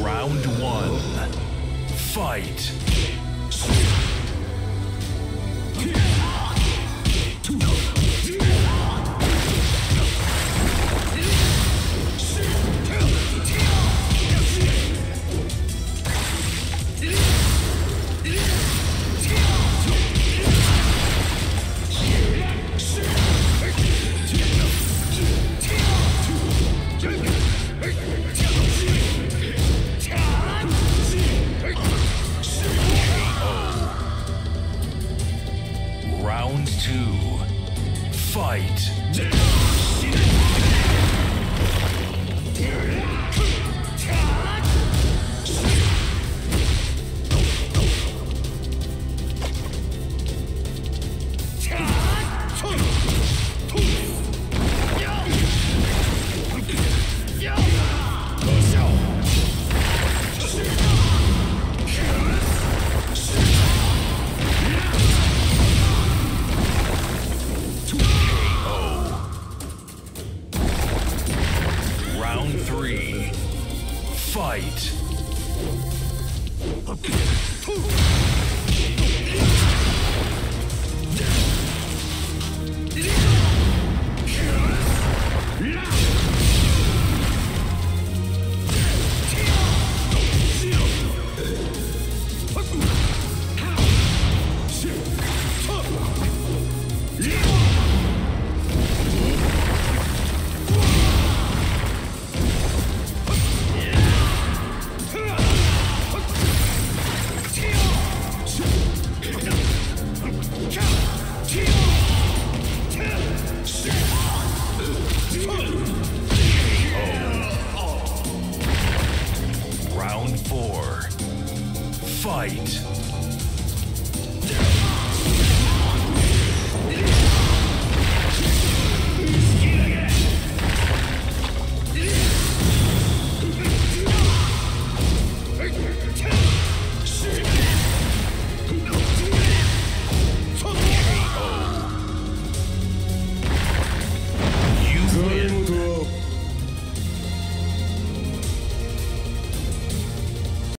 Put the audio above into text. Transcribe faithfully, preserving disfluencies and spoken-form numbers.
Round one, fight. Round two, fight. Round four. Fight!